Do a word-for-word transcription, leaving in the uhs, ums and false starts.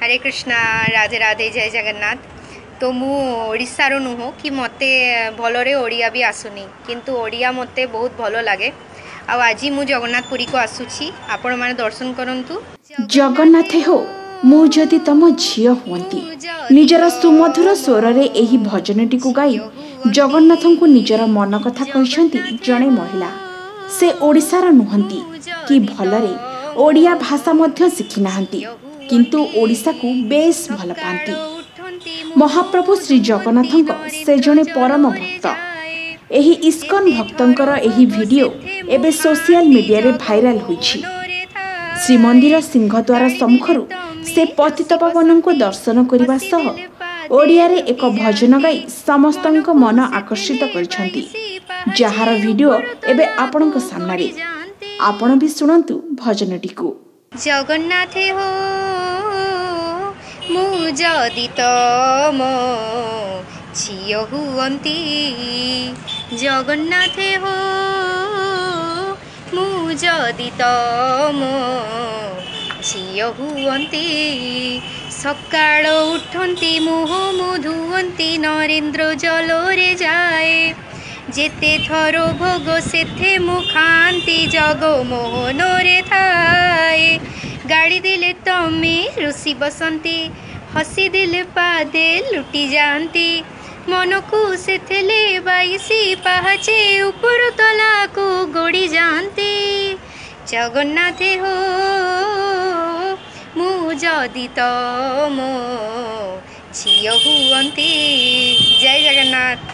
हरे कृष्णा राधे राधे जय जगन्नाथ। तो मु ओडिशार नुह कि मते भलरे ओडिया भी आसुनी किंतु ओडिया मते बहुत भलो लागे। आ आज मु जगन्नाथ पुरी को आसुची, आपण माने दर्शन करंतु। जगन्नाथ हो मु जदि तम झियो होंती, निजरा सुमधुर स्वर रे एही भजनटी को गाई जगन्नाथन को निजरा मन कथा कहिसंती जणे महिला। से ओडिशार नुहंती कि भलरे ओडिया भाषा मध्य शिखि नाहंती किंतु ओडिशा को बेस भल पाती। महाप्रभु श्री जगन्नाथ से जड़े परम भक्त। एही इस्कन भक्तंकर एही वीडियो एबे सोशल मीडिया रे भाइराल होइछि। श्रीमंदिर सिंहद्वार सम्मुखरु से पतित पावन को दर्शन करिबा सह ओडिया रे एक भजन गाई समस्तक मन आकर्षित करिछंती, जहार वीडियो एबे आपनक सामना रे। आपण भी सुनंतु भजनटी को। जगन्नाथ हो मु जदि तम झियो हुवंती, जगन्नाथ हो मु जदि तम झियो हुवंती। सकाळ उठंती मुह मु धुवंती, नरेंद्र जलोरे जाए जेते थरो भोग सेथे मु खांती। जगो मोहन रे थाए गाड़ी दिले तमी रुसी बसंती, हसी दिले पादे लुटी जानती। मन को सेथे ले बाईसी पहाचे ऊपर तला को गोड़ी जानती। जगन्नाथ हो मु जदि तम झियो हुवंती। जय जगन्नाथ।